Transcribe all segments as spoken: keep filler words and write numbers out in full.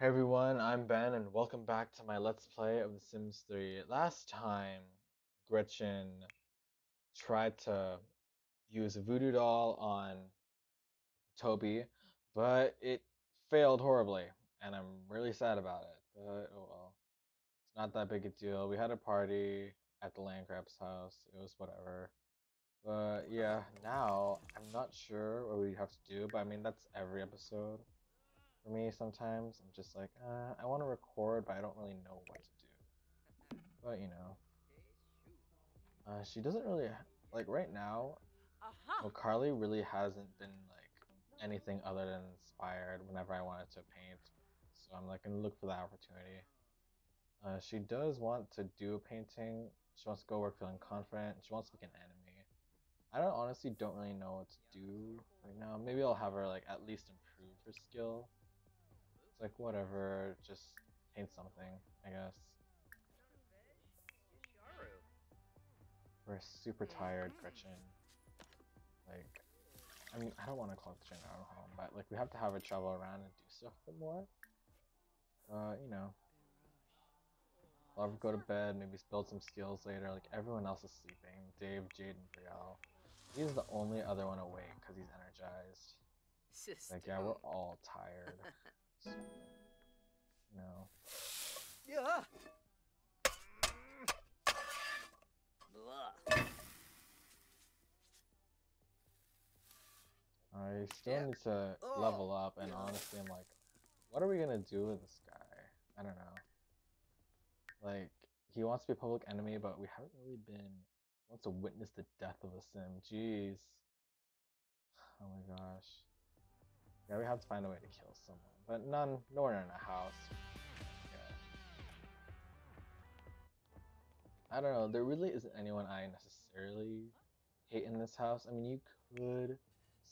Hey everyone, I'm Ben and welcome back to my Let's Play of The Sims three. Last time, Gretchen tried to use a voodoo doll on Toby, but it failed horribly, and I'm really sad about it, but oh well. It's not that big a deal. We had a party at the Landgraab's house, it was whatever. But yeah, now I'm not sure what we have to do, but I mean that's every episode. For me, sometimes I'm just like, uh, I want to record, but I don't really know what to do. But you know, uh, she doesn't really like right now. Well, Carly really hasn't been like anything other than inspired. Whenever I wanted to paint, so I'm like gonna look for that opportunity. Uh, she does want to do a painting. She wants to go work feeling confident. She wants to make an enemy. I don't honestly don't really know what to do right now. Maybe I'll have her like at least improve her skill. Like whatever, just paint something, I guess. We're super tired, Gretchen. Like, I mean, I don't want to call Gretchen out home, but like we have to have her travel around and do stuff a bit more. Uh, you know, I'll go to bed, maybe build some skills later. Like everyone else is sleeping. Dave, Jade, and Brielle. He's the only other one awake because he's energized. Like yeah, we're all tired. So, no. Yeah. I still need to level up, and honestly, I'm like, what are we gonna do with this guy? I don't know. Like, he wants to be a public enemy, but we haven't really been wants to witness the death of a Sim. Jeez. Oh my gosh. Yeah, we have to find a way to kill someone, but none, no one in a house. Yeah. I don't know, there really isn't anyone I necessarily hate in this house. I mean, you could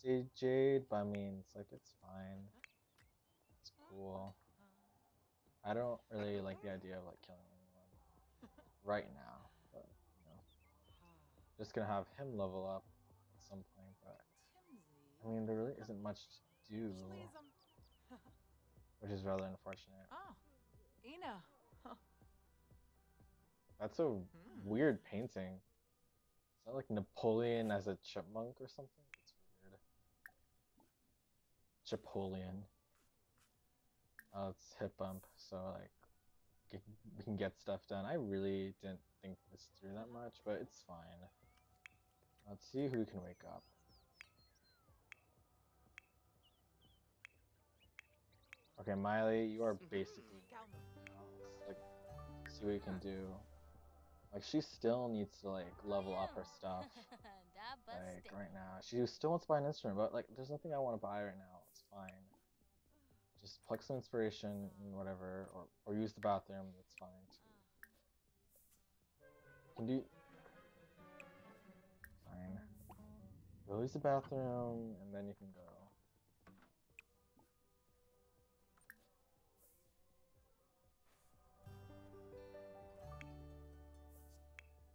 say Jade, but I mean, it's like, it's fine. It's cool. I don't really like the idea of like killing anyone right now, but you know. Just gonna have him level up at some point, but I mean, there really isn't much to do, which is rather unfortunate. Oh, Ina. Huh. That's a mm. weird painting. Is that like Napoleon as a chipmunk or something? It's weird. Chipoleon. Oh, it's hip bump, so like get, we can get stuff done. I really didn't think this through that much, but it's fine. Let's see who can wake up. Okay, Miley, you are basically like, see what you can do. Like, she still needs to like level up her stuff. Like right now, she still wants to buy an instrument, but like, there's nothing I want to buy right now. It's fine. Just pluck some inspiration, and whatever, or or use the bathroom. It's fine too. Can do. Fine. Go use the bathroom, and then you can go.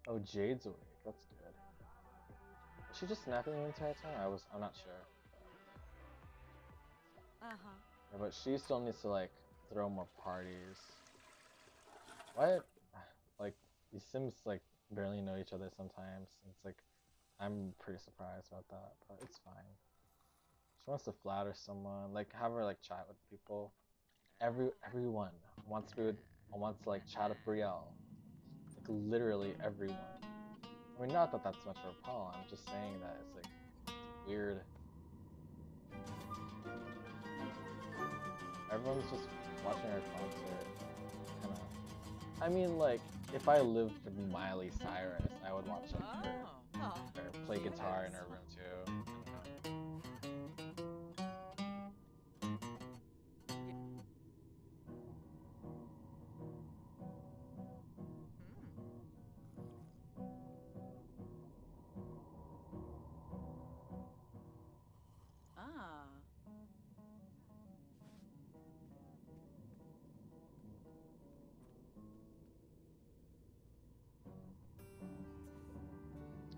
Oh, Jade's awake. That's good. Was she just snapping the entire time? I was. I'm not sure. Uh huh. Yeah, but she still needs to like throw more parties. What? Like these Sims like barely know each other sometimes. It's like I'm pretty surprised about that, but it's fine. She wants to flatter someone. Like have her like chat with people. Every everyone wants to wants to like chat with Brielle. Like literally everyone. I mean, not that that's much of a problem, I'm just saying that it's like weird. Everyone's just watching our concert. Kinda. I mean, like, if I lived with Miley Cyrus, I would watch like, her, her play guitar in her room too.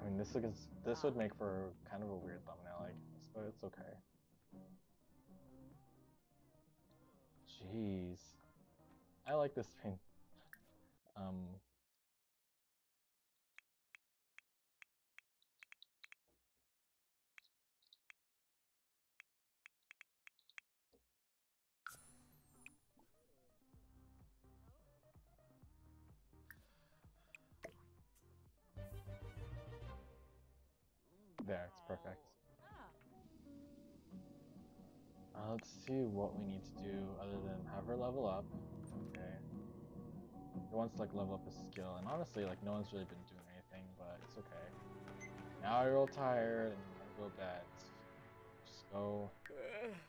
I mean, this is, this would make for kind of a weird thumbnail, I guess, but it's okay. Jeez. I like this thing. Um. There, it's perfect. Uh, let's see what we need to do other than have her level up. Okay. He wants to like level up his skill, and honestly, like no one's really been doing anything, but it's okay. Now I roll tired and I go bad. Just go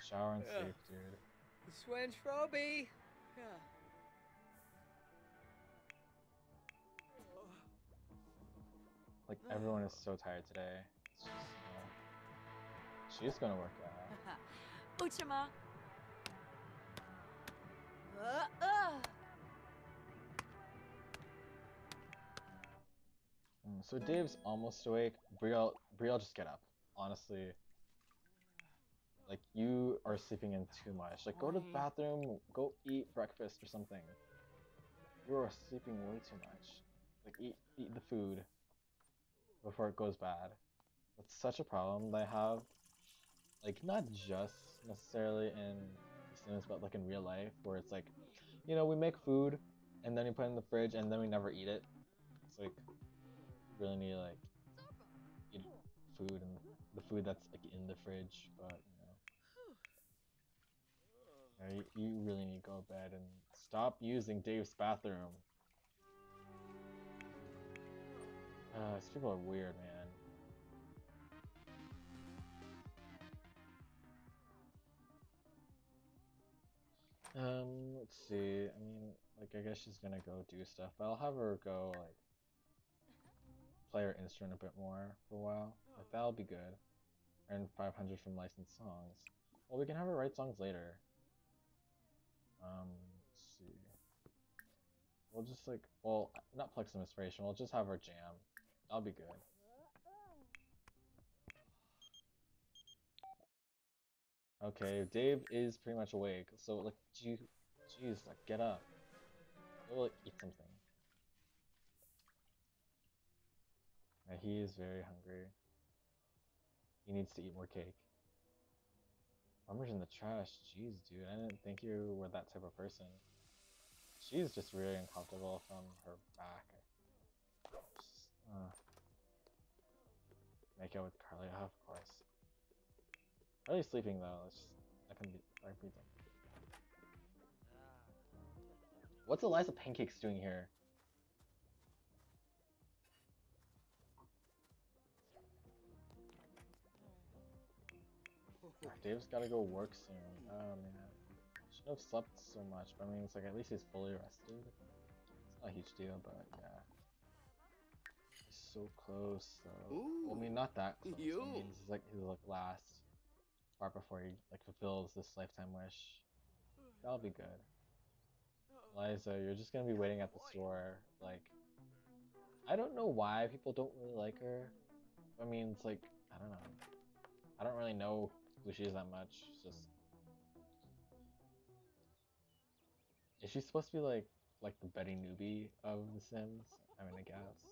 shower and sleep, dude. This went Robbie. Yeah. Like everyone is so tired today. She's, uh, she's gonna work out. Uchima. Uh, uh. Mm, so Dave's almost awake. Brielle, Brielle, just get up. Honestly, like you are sleeping in too much. Like go to the bathroom, go eat breakfast or something. You are sleeping way too much. Like eat, eat the food before it goes bad. That's such a problem that I have, like, not just necessarily in Sims, but like in real life, where it's like, you know, we make food, and then we put it in the fridge, and then we never eat it. It's like, you really need to, like, eat food, and the food that's, like, in the fridge, but, you know. You, know, you, you really need to go to bed, and stop using Dave's bathroom. Uh, these people are weird, man. Um, let's see, I mean, like, I guess she's gonna go do stuff, but I'll have her go, like, play her instrument a bit more for a while. Like, that'll be good. Earn five hundred from licensed songs. Well, we can have her write songs later. Um, let's see. We'll just, like, well, not pluck some inspiration, we'll just have her jam. That'll be good. Okay, Dave is pretty much awake, so like, geez, geez, like, get up. Go, like, eat something. And he is very hungry. He needs to eat more cake. Lumber's in the trash, jeez, dude, I didn't think you were that type of person. She's just really uncomfortable from her back. Just, uh, make out with Carly, oh, of course. Really sleeping though, it's just, that can be, that can be done. What's Eliza Pancakes doing here? Oh, Dave's gotta go work soon. Oh man. Should have slept so much, but I mean, it's like at least he's fully rested. It's not a huge deal, but yeah. He's so close though. Ooh, well, I mean, not that close. Yo. I mean, he's like, he's like last. Far before he like fulfills this lifetime wish. That'll be good. Eliza, you're just gonna be waiting at the store. Like, I don't know why people don't really like her. I mean, it's like, I don't know. I don't really know who she is that much. It's just, is she supposed to be like like the Betty Newbie of The Sims? I mean, I guess.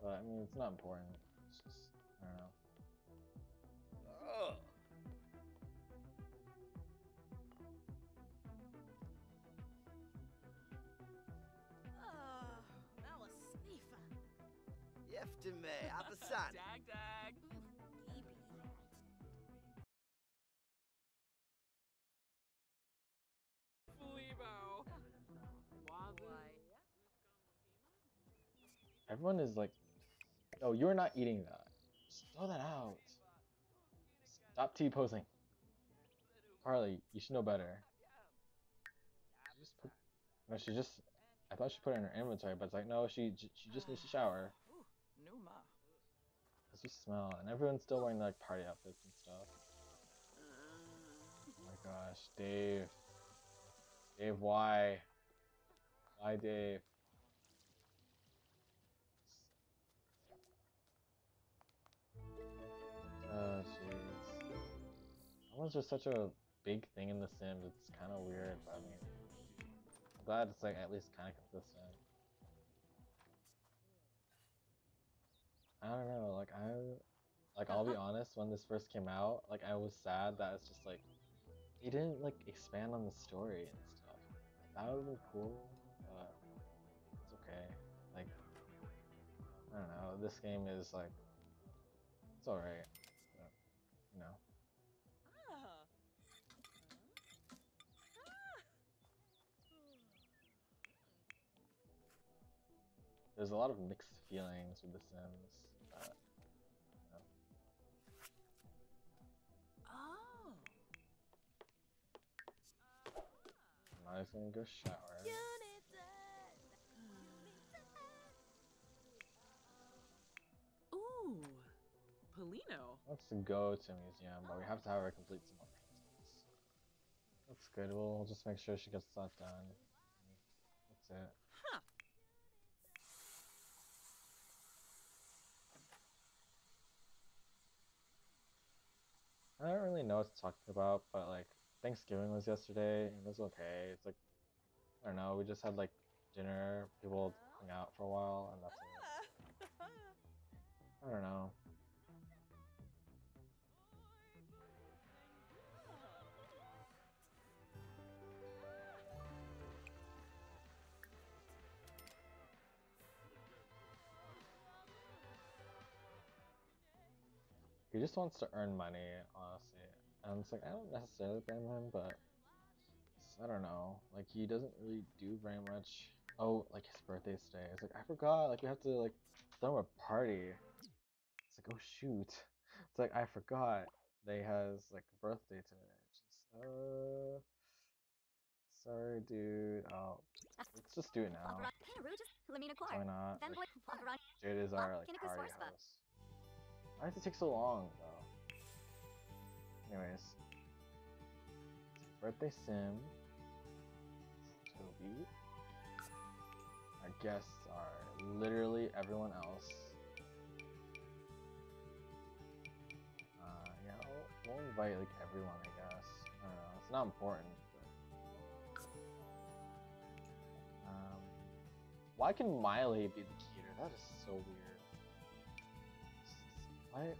But I mean, it's not important. It's just, I don't know. Ugh. Everyone is like, oh, you're not eating that. Just throw that out. Stop T-posing. Carly, you should know better. She just put, no, she just... I thought she put it in her inventory, but it's like, no, she she just needs to shower. It's just smell, and everyone's still wearing like party outfits and stuff. Oh my gosh, Dave. Dave, why? Why, Dave? Oh, jeez. Almost just such a big thing in The Sims, it's kind of weird, but glad it's like at least kind of consistent. I don't know, like I, like I'll be honest, when this first came out, like I was sad that it's just like, it didn't like expand on the story and stuff. Like, that would have been cool, but it's okay. Like, I don't know, this game is like, it's alright, you know. Ah. There's a lot of mixed feelings with The Sims. Uh, you know. Oh. I'm not even gonna go shower. Ooh, Polino. Let's go to a museum, but we have to have her complete some more paintings. That's good. We'll just make sure she gets that done. That's it. Huh. I don't really know what to talk about, but like Thanksgiving was yesterday, and it was okay. It's like, I don't know, we just had like dinner, people hung out for a while, and that's it. I don't know. He just wants to earn money, honestly. And it's like, I don't necessarily blame him, but I don't know. Like, he doesn't really do very much. Oh, like his birthday's today. It's like, I forgot. Like, we have to, like, throw a party. It's like, oh, shoot. It's like, I forgot they has, like, a birthday today. Just, uh. Sorry, dude. Oh. Let's just do it now. Why not? Like, Jade is our, like, party house. Why does it take so long, though? Anyways. Birthday Sim. Toby. Our guests are literally everyone else. Uh, yeah, we'll, we'll invite, like, everyone, I guess. I don't know, it's not important, but... Um... Why can Miley be the caterer? That is so weird. What?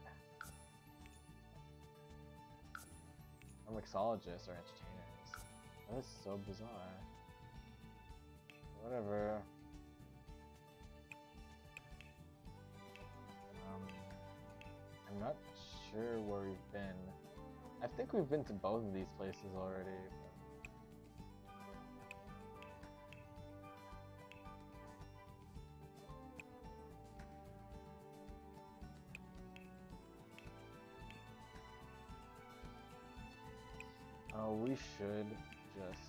Or mixologists or entertainers. That is so bizarre. Whatever. Um, I'm not sure where we've been. I think we've been to both of these places already. Oh, we should just...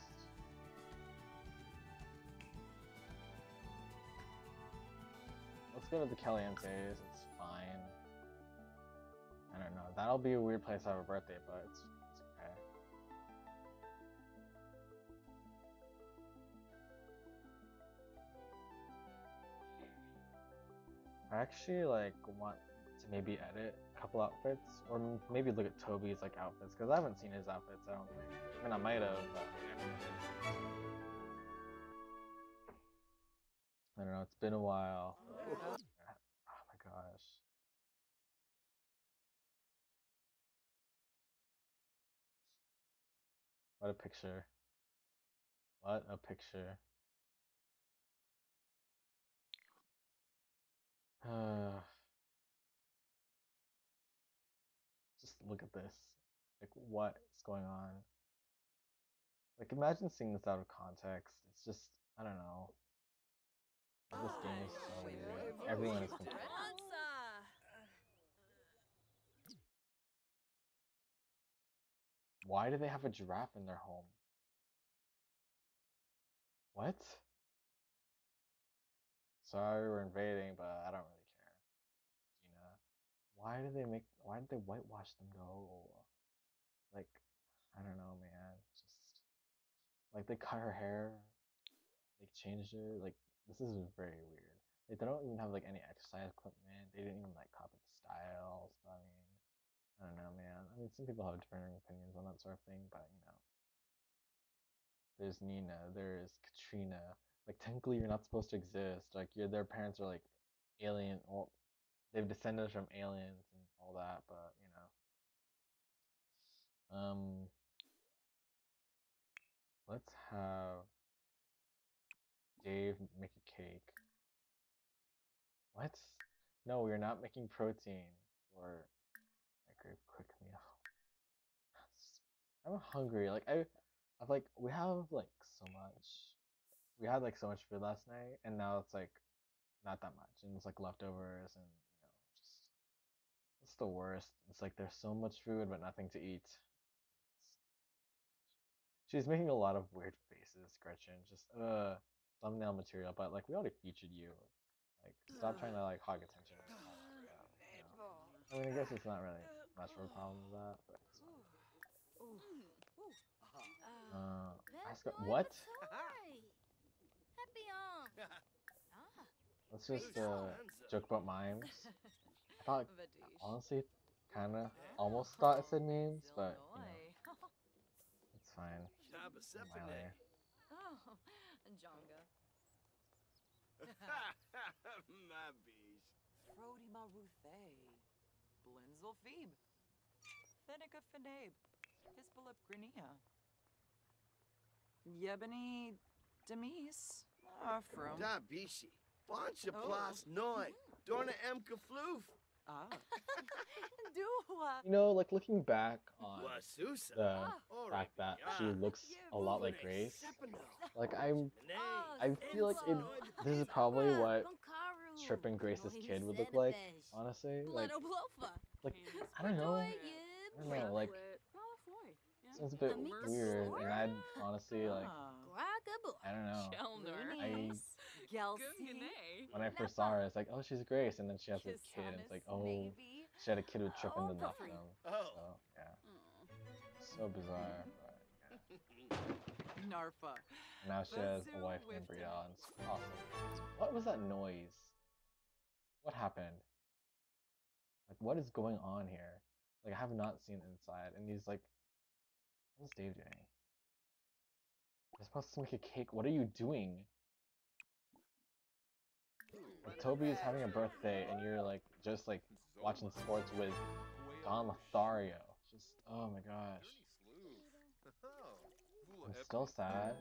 Let's go to the Calientes, it's fine. I don't know, that'll be a weird place to have a birthday, but it's, it's okay. I actually like want to maybe edit a couple outfits, or maybe look at Toby's like outfits, because I haven't seen his outfits, I don't think. I mean, I might have, but... I don't know, it's been a while. Oh my gosh. What a picture. What a picture. Uh... Just look at this. Like, what's going on? Like, imagine seeing this out of context. It's just, I don't know. This game is so weird. Everyone is complaining. Why do they have a giraffe in their home? What? Sorry, we're invading, but I don't really care. Gina. Why did they make? Why did they whitewash them though? Like, I don't know, man. Just like they cut her hair, they changed her. Like, this is very weird. Like, they don't even have like any exercise equipment. They didn't even like copy the styles. I mean, I don't know, man. I mean, some people have different opinions on that sort of thing, but you know, they there's Nina, there's Katrina. Like, technically, you're not supposed to exist. Like, your their parents are like alien. Well, they've descended from aliens and all that, but you know. Um. Let's have Dave make a cake. What? No, we're not making protein or microwave quick meal. I'm hungry. Like I, I've like we have like so much. We had like so much food last night, and now it's like not that much, and it's like leftovers, and you know, just it's the worst. It's like there's so much food but nothing to eat. She's making a lot of weird faces, Gretchen. Just uh, thumbnail material, but like we already featured you. Like stop trying to like hog attention. I mean, I guess it's not really much of a problem with that. But it's uh, I just got, what? Let's just uh, joke about memes. I thought, honestly, kind of almost thought it said memes, but you know, it's fine. Miley. Yebony Demise are from Dabishi. Bunch of plus noi. Dorna M. Kafloof. Ah. You know, like looking back on the fact that she looks a lot like Grace, like I'm, I feel like it, this is probably what Trip and Grace's kid would look like, honestly. Like, like I don't know. I don't know, like. It's a bit weird, and I'd honestly like, I don't know. I, when I first saw her, it's like, oh, she's Grace, and then she has a kid, and it's like, oh, she had a kid with Trip in the left film. So, yeah. So bizarre, but yeah. Now she has a wife named Brielle, and it's awesome. What was that noise? What happened? Like, what is going on here? Like, I have not seen inside, and these, like, what's Dave doing? You're supposed to make a cake. What are you doing? Like, Toby is having a birthday, and you're like just like watching sports with Don Lothario. Just oh my gosh. I'm still sad.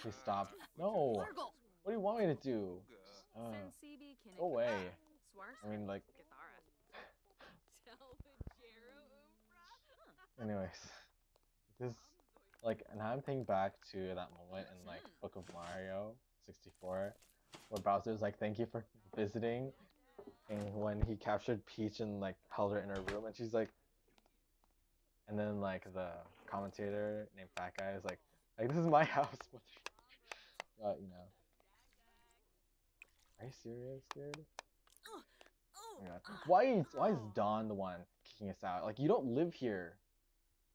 Please stop. No. What do you want me to do? Just, uh, go away. I mean, like. Anyways. This, like, and I'm thinking back to that moment in, like, Book of Mario sixty-four, where Bowser's like, thank you for visiting, and when he captured Peach and, like, held her in her room, and she's like, and then, like, the commentator named Fat Guy is like, like, this is my house, but, you know. Are you serious, dude? Oh my God. Why is, why is Don the one kicking us out? Like, you don't live here.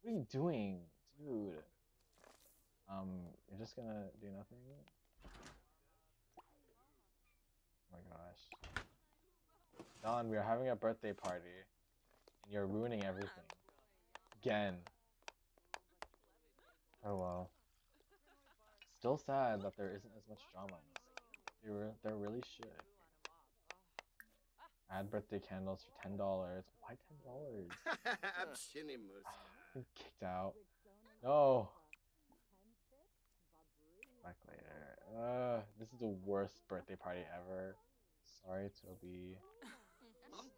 What are you doing, dude? Um, you're just gonna do nothing? Oh my gosh. Don, we are having a birthday party, and you're ruining everything. Again. Oh well. Still sad that there isn't as much drama in this. There really should. Add birthday candles for ten dollars. Why ten dollars? I'm shinny moose. Kicked out. No. Back later. Uh, this is the worst birthday party ever. Sorry, Toby.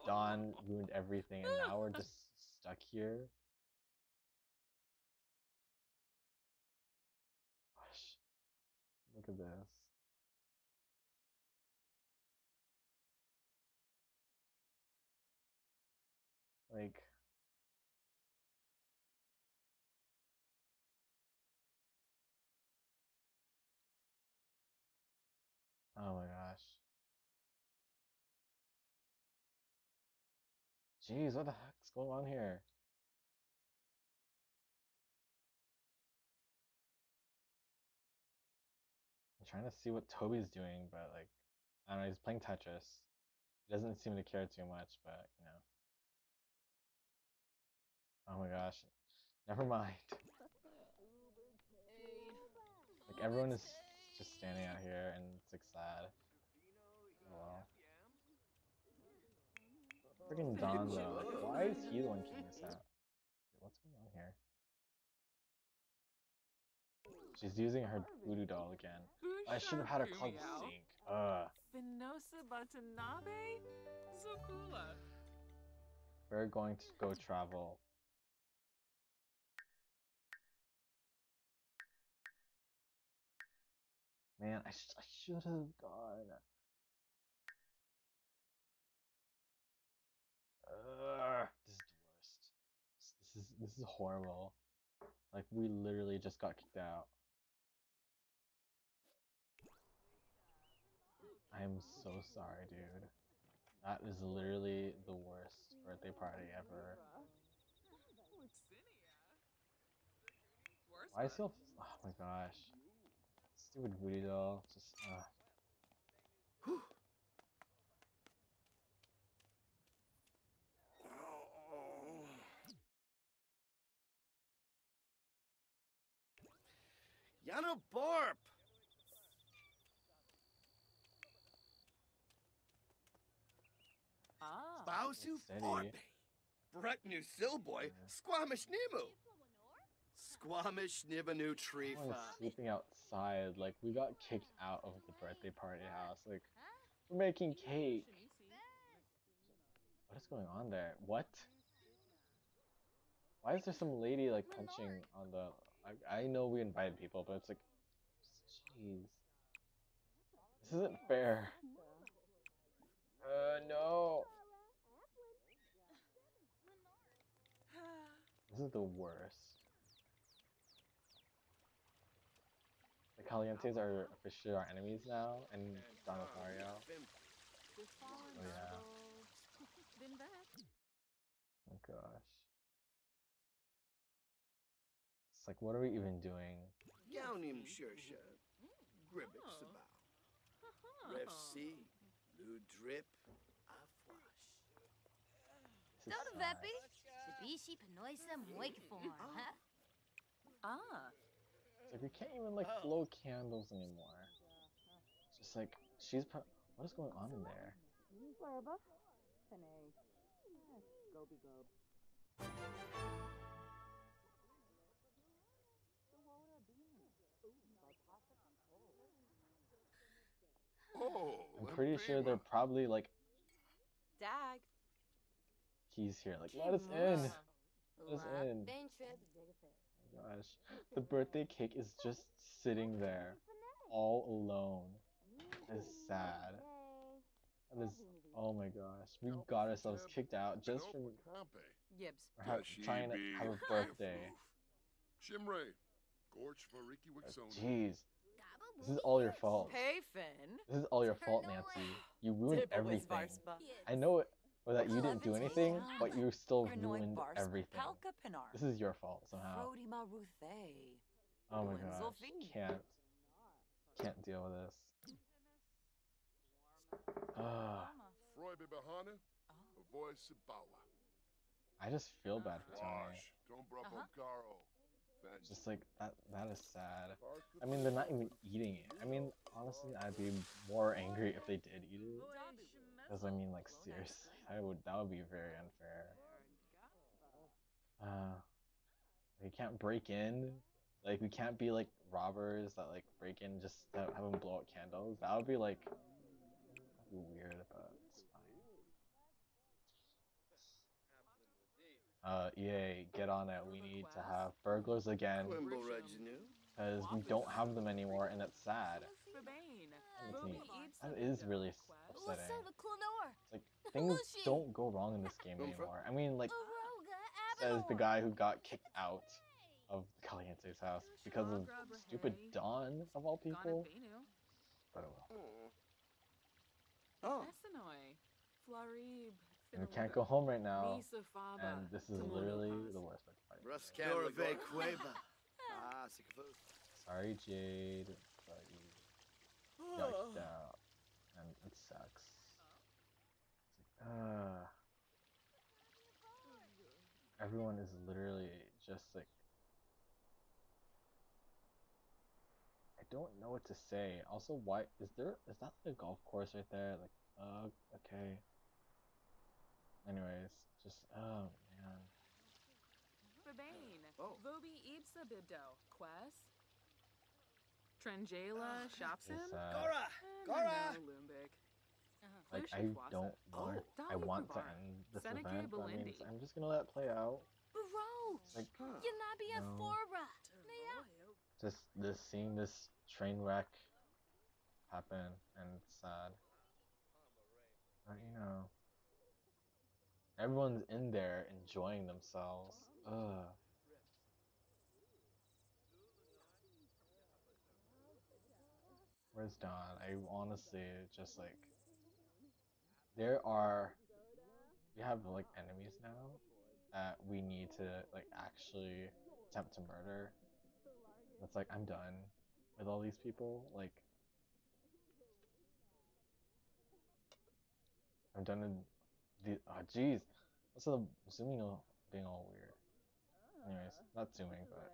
Don ruined everything, and now we're just stuck here. Gosh. Look at this. Like. Oh my gosh. Jeez, what the heck's going on here? I'm trying to see what Toby's doing, but like, I don't know, he's playing Tetris. He doesn't seem to care too much, but you know. Oh my gosh. Never mind. everyone is just standing out here and it's like sad. Oh well. Freaking Don though, like, why is he the one kicking us out? Dude, what's going on here? She's using her voodoo doll again. I should have had her called Sink. Ugh. We're going to go travel. Man, I, sh I should have gone. Ugh, this is the worst. This is this is horrible. Like we literally just got kicked out. I am so sorry, dude. That is literally the worst birthday party ever. Why is he all? Oh my gosh. Stupid voodoo doll, just uh. Yano Barp. Ah. Bowsu Barp. Bretnu Silboy. Squamish Nimu. Squamish Nibanu Tree Farm. Sleeping outside, like we got kicked out of the birthday party house. Like we're making cake. What is going on there? What? Why is there some lady like punching on the? I, I know we invited people, but it's like, jeez, this isn't fair. Uh no. This is the worst. The Calientes are officially our enemies now, and Don Lothario. Oh yeah. Oh gosh. It's like, what are we even doing? Yawnim Shersha, Gribbit Sabao, Ref C, Blue Drip, Afwash. Don't Veppy? Tibishi Panoisa Moikform, huh? Ah. Like we can't even like blow candles anymore. Just like she's pro what is going on in there? Oh, I'm pretty sure they're probably like Dag. He's here. Like let us in. Let us in. Gosh, the birthday cake is just sitting there, all alone. It's sad. That is, oh my gosh, we got ourselves kicked out just for trying to have a birthday. Jeez, this is all your fault. This is all your fault, Nancy. You ruined everything. I know it, or that you didn't do anything, but you still ruined everything. This is your fault somehow. Oh my gosh, can't, can't deal with this. Uh, I just feel bad for Tony. Just like, that, that is sad. I mean, they're not even eating it. I mean, honestly, I'd be more angry if they did eat it. Because I mean, like seriously, I would that would be very unfair. Uh, we can't break in, like we can't be like robbers that like break in just to have them blow out candles. That would be like be weird, but it's fine. Uh, E A, get on it. We need to have burglars again because we don't have them anymore, and that's sad. That is really upsetting. Like, things don't go wrong in this game anymore. I mean, like, says the guy who got kicked out of Caliente's house because of stupid Don, of all people. But oh well. Oh. And we can't go home right now. And this is literally the worst part. Sorry, Jade. Got kicked out, and it sucks. It's like, uh, everyone is literally just like, I don't know what to say. Also, why is there is that like a golf course right there? Like, uh, okay. Anyways, just oh man. Verbain, Vobi Ibsa Bibdo, Quest, Trangela, Shopsim, Gora, Gora, Lumbic. Like I don't want, I want to end this event. That means I'm just gonna let it play out. Like, no. Just this seeing this train wreck happen and it's sad. But, you know, everyone's in there enjoying themselves. Ugh. Where's Don? I honestly just like there are we have like enemies now that we need to like actually attempt to murder. It's like I'm done with all these people. Like I'm done with the oh jeez. What's the zooming all being all weird? Anyways, not zooming, but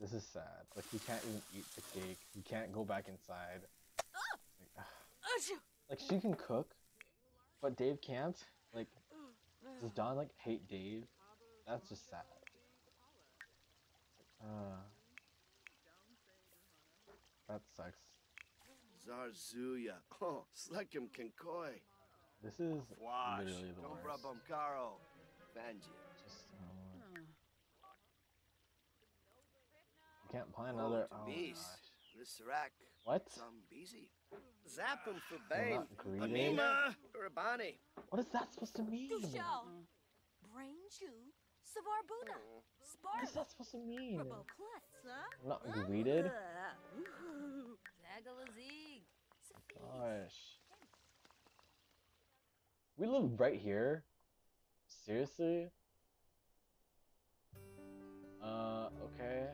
this is sad. Like you can't even eat the cake. You can't go back inside. Like, like she can cook, but Dave can't. Like does Don like hate Dave? That's just sad. Uh, that sucks. Zarzuya. Oh, Slekim Kinkoi. This is literally the worst. Dobra Bomkaro. Vanji. Just, um, you can't play another. Oh, gosh. What? Zap him for Bane. Anima. Urbani. What is that supposed to mean? Dushal. Brain Jew. Savarbuna, Spark. What is that supposed to mean? I'm not greeted. Gosh, we live right here. Seriously? Uh, okay.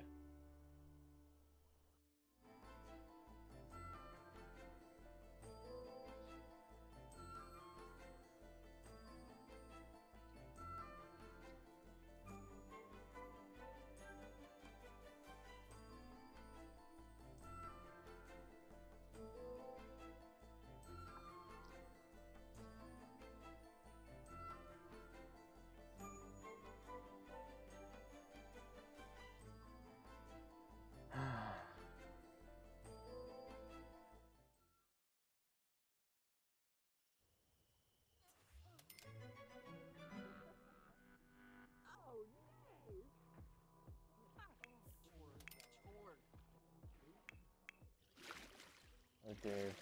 Dave,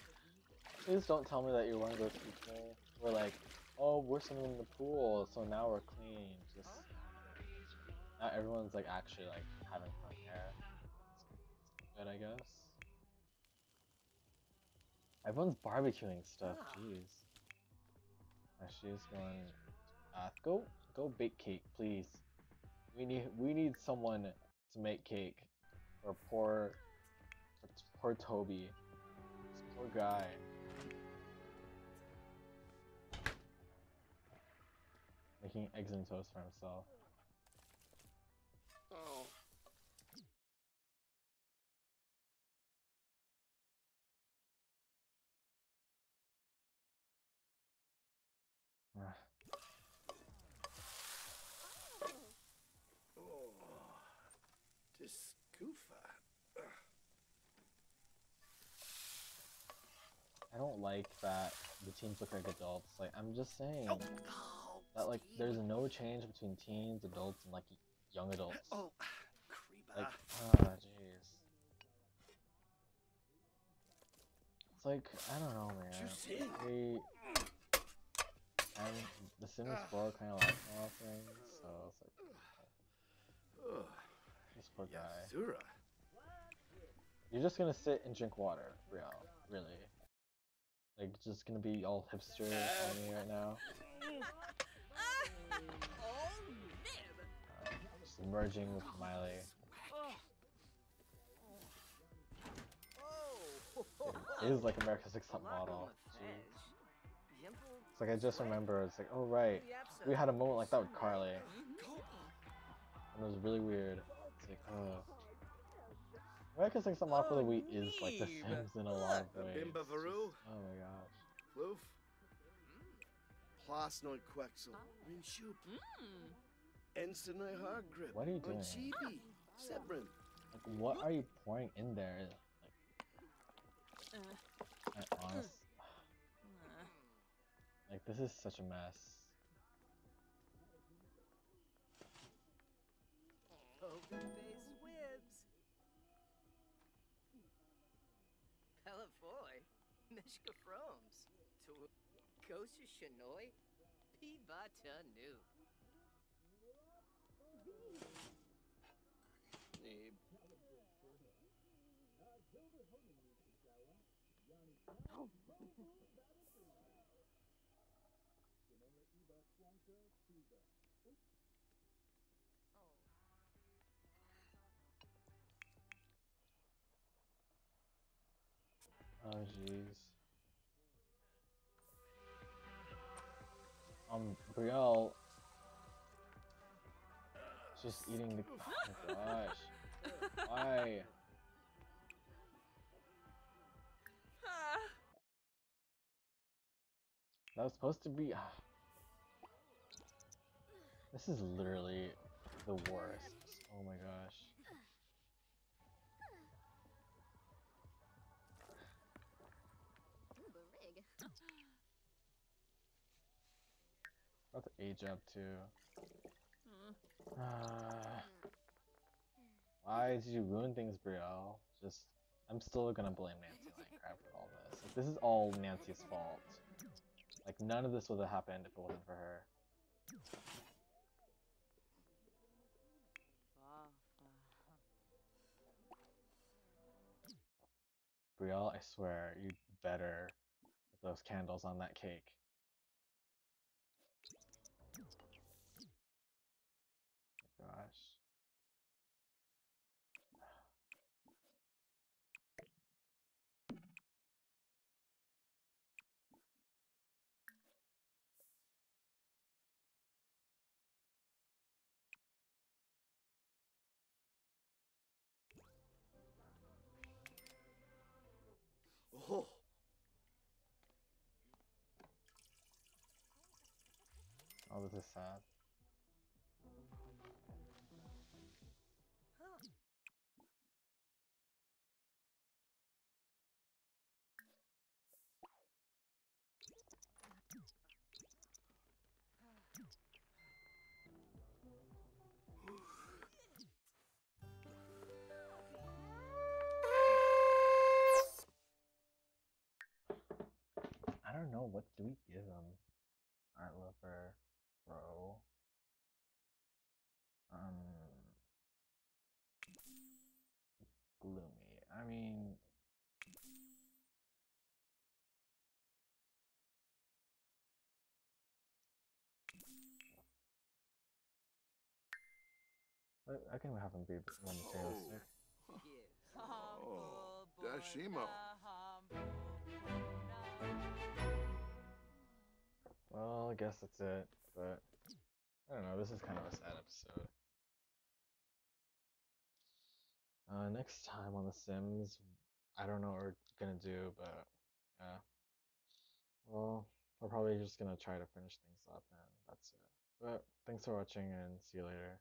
please don't tell me that you're one of those people. We're like, oh, we're swimming in the pool, so now we're clean. Just not everyone's like actually like having fun here. It's good, I guess. Everyone's barbecuing stuff. Jeez. She's going. Uh, go, go bake cake, please. We need, we need someone to make cake, or poor, poor Toby. This poor guy. Making eggs and toast for himself. Oh. Oh. Just goofa. I don't like that the teens look like adults. Like, I'm just saying oh, that like there's no change between teens, adults, and like young adults. Oh, creeper. Like, ah, jeez. It's like I don't know, man. They, and the Sims four kind of like small things, so it's like oh. This poor guy. You're just gonna sit and drink water, real, really. Like, just gonna be all hipster on me right now. Uh, just merging with Miley. It is like America's Next Top Model. Jeez. It's like I just remember, it's like, oh right, we had a moment like that with Carly. And it was really weird. It's classic. Uh, American sixty-four oh, for the Wii is like The Sims in a lot of ways. Bimba Varoo. Oh my gosh. Loof. Plasnoid Quexel. Rinshoop. Ensenoi Hard Grip. What are you doing? Chibi. Sebrin. Like, what are you pouring in there? Like, I honestly, like, this is such a mess. Poker-faced Whibs. Palafoy. Mishka Froms. Gosha Shanoi. Pibata Nu. Oh. Oh jeez. Um, Brielle. Just eating the. Oh gosh. Why? That was supposed to be. This is literally the worst. Oh my gosh. About to age up too. Uh, why did you ruin things, Brielle? Just, I'm still gonna blame Nancy Landgraab for all this. Like, this is all Nancy's fault. Like, none of this would have happened if it wasn't for her. Brielle, I swear, you better put those candles on that cake. Oh my gosh. Oh. Oh, this is sad. I don't know, what do we give him? Art lover, bro. Um, gloomy. I mean, I can have him be more materialistic. Oh, Dashimo. Well, I guess that's it, but I don't know, this is kind of a sad episode. Uh, next time on The Sims, I don't know what we're gonna do, but yeah. Well, we're probably just gonna try to finish things up, and that's it. But thanks for watching, and see you later.